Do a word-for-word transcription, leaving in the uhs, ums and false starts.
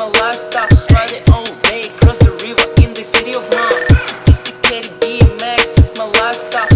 my lifestyle. Ride it all day across the river in the city of mine. Sophisticated B M X, it's my lifestyle.